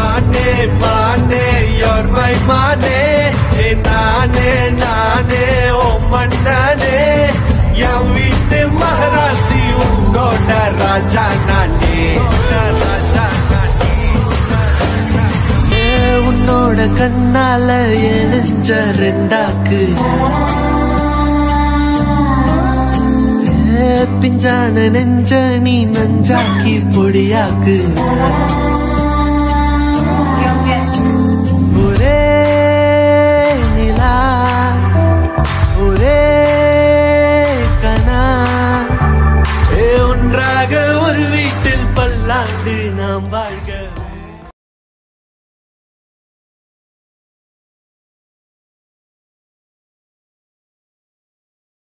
नाने माने योर भाई माने ए नाने नाने ओ मन्नाने यवित महारासी उंगोड राजा नाने राजा नाने ये उन्नोड कन्नाल एलिंज रेंडाकु पिंजान नंजनी नंजाकी पुड़ियाकु